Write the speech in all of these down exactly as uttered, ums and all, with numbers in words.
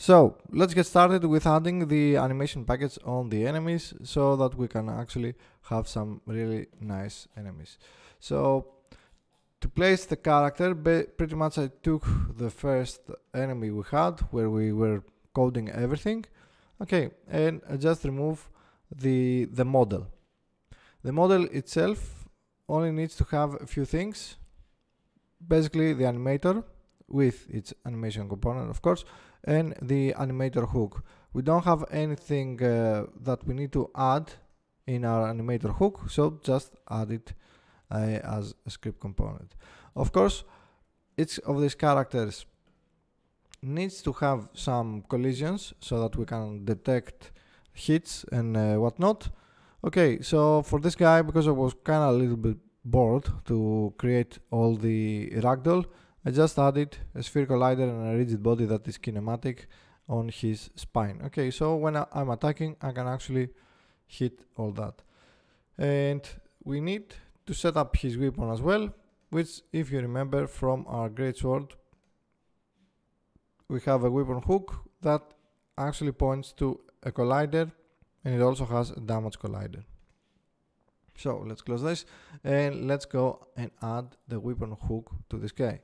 So let's get started with adding the animation packets on the enemies so that we can actually have some really nice enemies. So to place the character, pretty much I took the first enemy we had where we were coding everything. Okay, and I just remove the, the model. The model itself only needs to have a few things. Basically the animator with its animation component, of course, and the animator hook. We don't have anything uh, that we need to add in our animator hook, so just add it uh, as a script component. Of course, each of these characters needs to have some collisions so that we can detect hits and uh, whatnot. Okay, so for this guy, because I was kind of a little bit bored to create all the ragdoll, I just added a sphere collider and a rigid body that is kinematic on his spine. Okay, so when I, I'm attacking, I can actually hit all that. And we need to set up his weapon as well, which, if you remember from our greatsword, we have a weapon hook that actually points to a collider, and it also has a damage collider. So let's close this and let's go and add the weapon hook to this guy.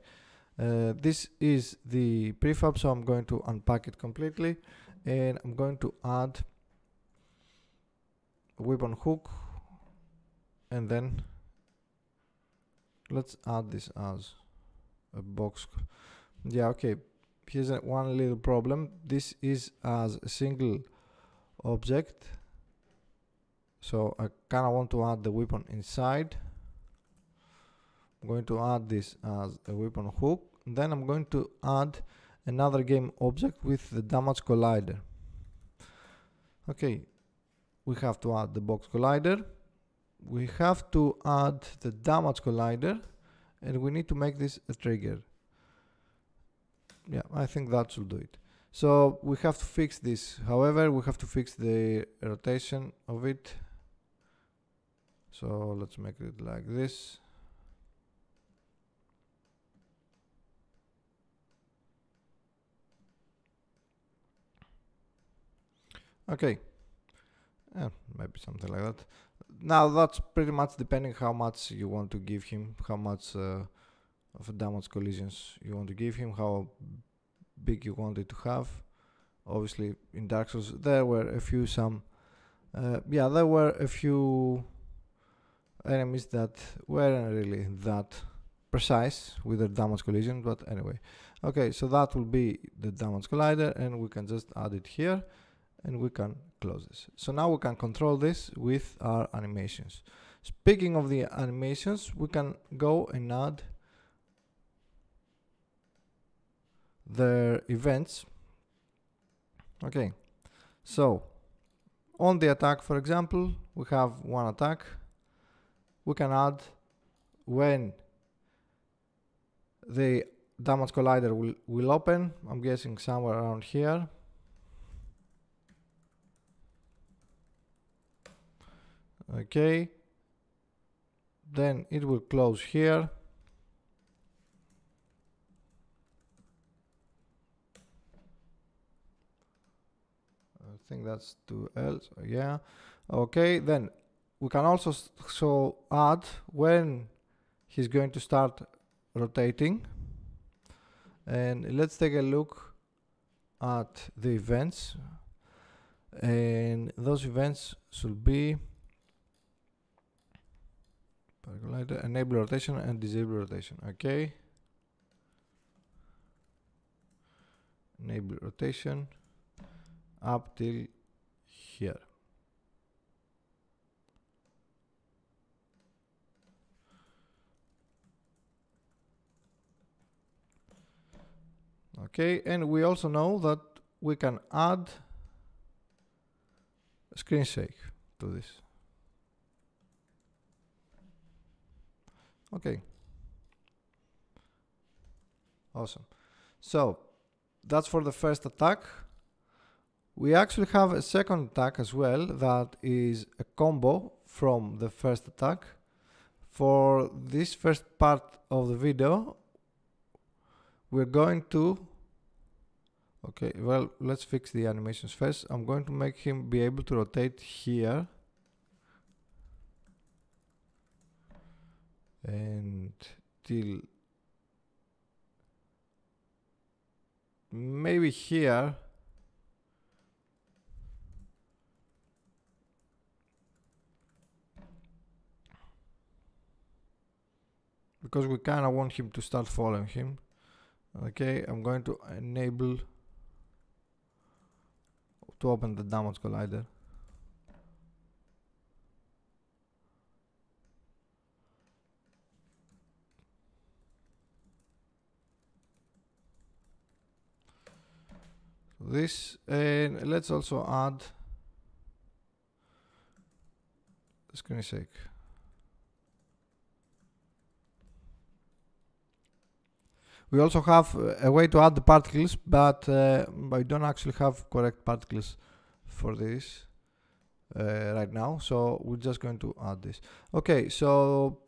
Uh, this is the prefab, so I'm going to unpack it completely, and I'm going to add a weapon hook, and then let's add this as a box. Yeah, okay, here's a, one little problem. This is as a single object, so I kind of want to add the weapon inside. I'm going to add this as a weapon hook, and then I'm going to add another game object with the damage collider. Okay, we have to add the box collider, we have to add the damage collider, and we need to make this a trigger. Yeah, I think that should do it. So we have to fix this. However, we have to fix the rotation of it. So let's make it like this. Okay, yeah, maybe something like that. Now that's pretty much depending how much you want to give him, how much uh, of damage collisions you want to give him, how big you wanted to have. Obviously in Dark Souls there were a few some uh, yeah there were a few enemies that weren't really that precise with their damage collision, but anyway. Okay, so that will be the damage collider, and we can just add it here and we can close this. So now we can control this with our animations. Speaking of the animations, we can go and add their events. Okay, so on the attack, for example, we have one attack. We can add when the damage collider will, will open. I'm guessing somewhere around here. Okay, then it will close here. I think that's two L, yeah. Okay, then we can also so add when he's going to start rotating. And let's take a look at the events. And those events should be enable rotation and disable rotation. Okay, enable rotation up till here. Okay, and we also know that we can add screen shake to this. Okay, awesome. So that's for the first attack. We actually have a second attack as well that is a combo from the first attack. For this first part of the video, we're going to Okay, well, let's fix the animations first. I'm going to make him be able to rotate here. And till maybe here. Because we kind of want him to start following him. Okay, I'm going to enable to open the damage collider. This, and let's also add screen shake. We also have a way to add the particles, but uh, I don't actually have correct particles for this uh, right now, so we're just going to add this. Okay, so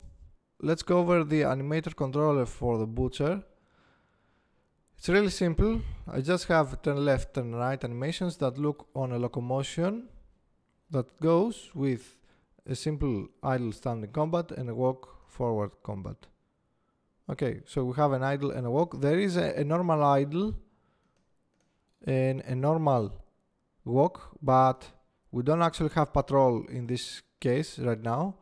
let's go over the animator controller for the butcher. It's really simple. I just have turn left, turn right animations that look on a locomotion that goes with a simple idle standing combat and a walk forward combat. Okay, so we have an idle and a walk. There is a, a normal idle and a normal walk, but we don't actually have patrol in this case right now,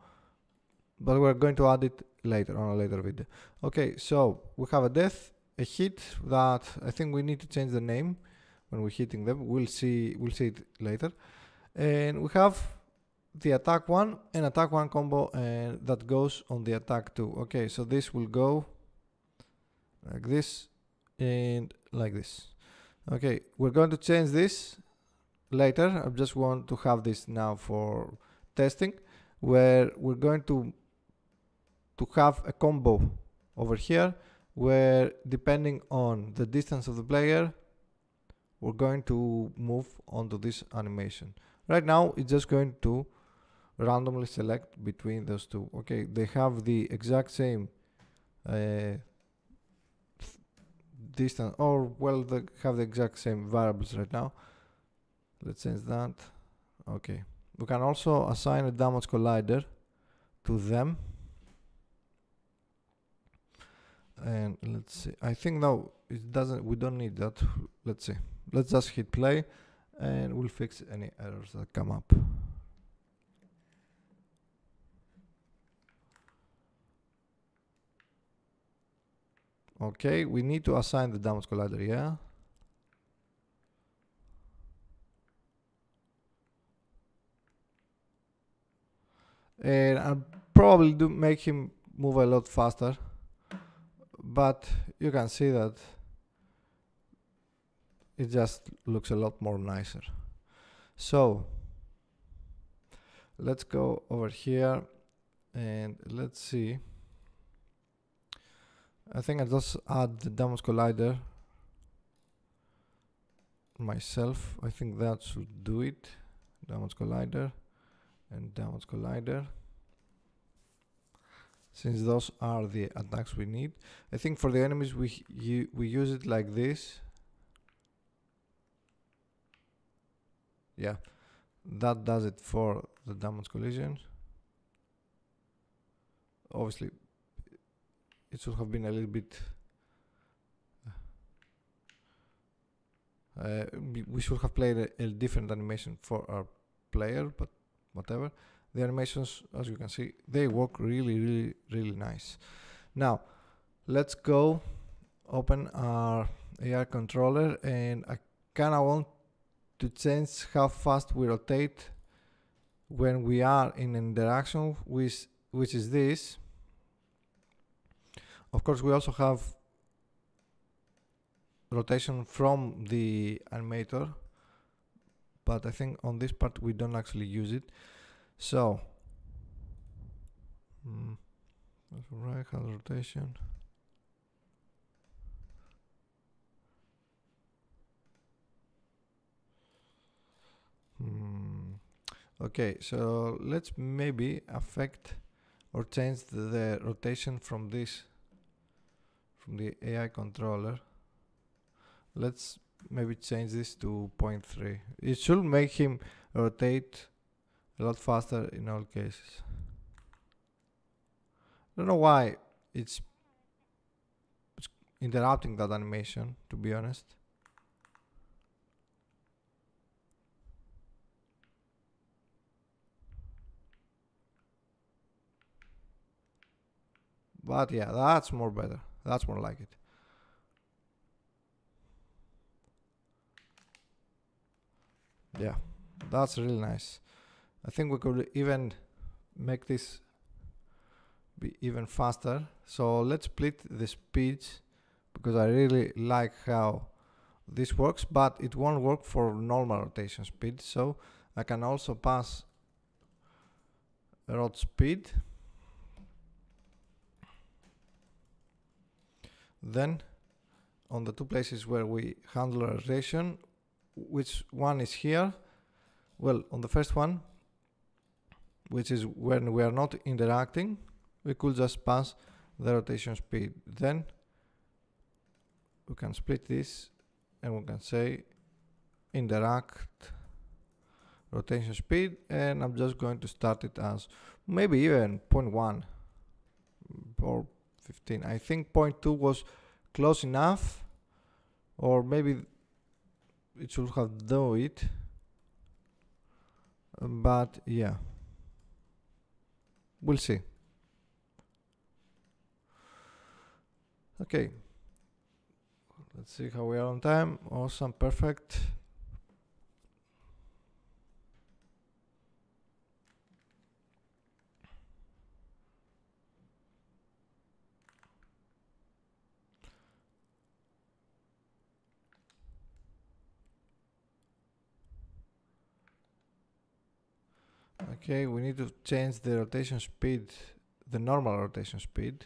but we're going to add it later on a later video. Okay, so we have a death, a hit that I think we need to change the name when we're hitting them. We'll see, we'll see it later. And we have the attack one and attack one combo, and that goes on the attack two. Okay, so this will go like this and like this. Okay, we're going to change this later. I just want to have this now for testing, where we're going to to have a combo over here where, depending on the distance of the player, we're going to move onto this animation. Right now it's just going to randomly select between those two. Okay, they have the exact same uh, distance, or well, they have the exact same variables right now. Let's change that. Okay, we can also assign a damage collider to them. And let's see, I think no, it doesn't, we don't need that. Let's see, let's just hit play and we'll fix any errors that come up. Okay, we need to assign the damage collider, yeah. And I'll probably do make him move a lot faster, but you can see that it just looks a lot more nicer. So let's go over here and let's see. I think I just add the damage collider myself. I think that should do it. Damage collider and damage collider, since those are the attacks we need. I think for the enemies we you, we use it like this. Yeah, that does it for the damage collision. Obviously it should have been a little bit uh, we should have played a, a different animation for our player, but whatever. The animations, as you can see, they work really, really, really nice. Now, let's go open our A R controller, and I kind of want to change how fast we rotate when we are in interaction, with, which is this. Of course, we also have rotation from the animator, but I think on this part we don't actually use it. So, mm, right hand rotation. Mm. Okay, so let's maybe affect or change the, the rotation from this, from the A I controller. Let's maybe change this to zero point three. It should make him rotate a lot faster in all cases. I don't know why it's interrupting that animation, to be honest. But yeah, that's more better. That's more like it. Yeah, that's really nice. I think we could even make this be even faster. So let's split the speeds, because I really like how this works, but it won't work for normal rotation speed. So I can also pass rot speed. Then on the two places where we handle rotation, which one is here? Well, on the first one, which is when we are not interacting, we could just pass the rotation speed. Then we can split this and we can say interact rotation speed, and I'm just going to start it as maybe even zero point one or fifteen. I think zero point two was close enough, or maybe it should have done it, but yeah, we'll see. Okay, let's see how we are on time. Awesome, perfect. Okay, we need to change the rotation speed, the normal rotation speed,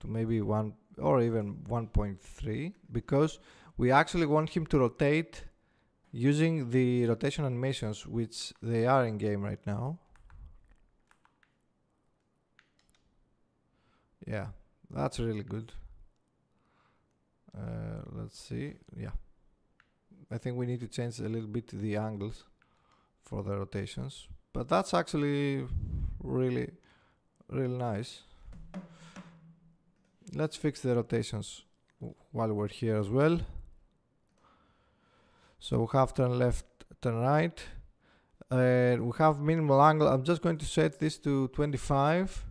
to maybe one or even one point three, because we actually want him to rotate using the rotation animations, which they are in game right now. Yeah, that's really good. Uh, let's see. Yeah, I think we need to change a little bit the angles for the rotations. But that's actually really, really nice. Let's fix the rotations while we're here as well. So we have turn left, turn right. Uh, we have minimal angle. I'm just going to set this to twenty-five.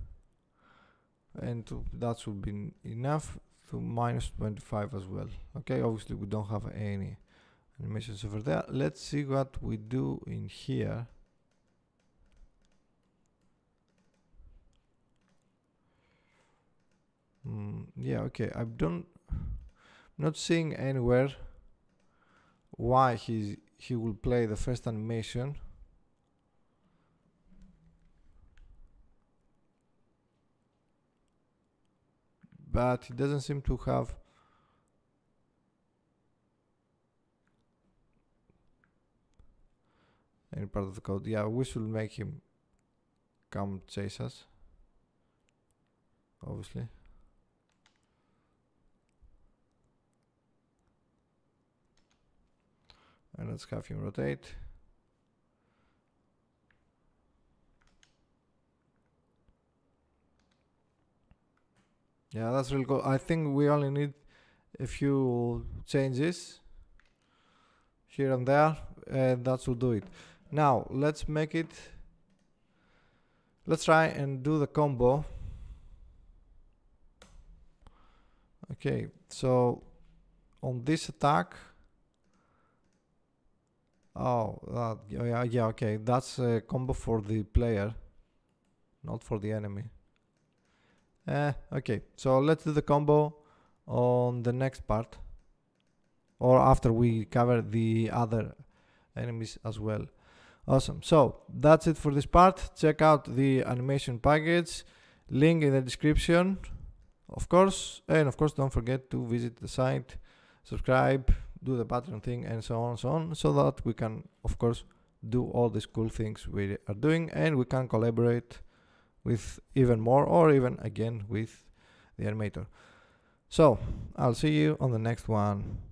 And to, that should be enough, to minus twenty-five as well. Okay, obviously we don't have any animations over there. Let's see what we do in here. Mm, yeah, okay, I don't, I'm not seeing anywhere why he's, he will play the first animation. But he doesn't seem to have... any part of the code. Yeah, we should make him come chase us, obviously. And let's have him rotate. Yeah, that's really cool. I think we only need a few changes here and there, and that will do it. Now let's make it, let's try and do the combo. Okay, so on this attack, oh, that, yeah, yeah, okay, that's a combo for the player, not for the enemy. Eh, okay, so let's do the combo on the next part, or after we cover the other enemies as well. Awesome, so that's it for this part. Check out the animation package, link in the description, of course, and of course don't forget to visit the site, subscribe, do the Patreon thing, and so on and so on, so that we can, of course, do all these cool things we are doing, and we can collaborate with even more, or even again with the animator. So I'll see you on the next one.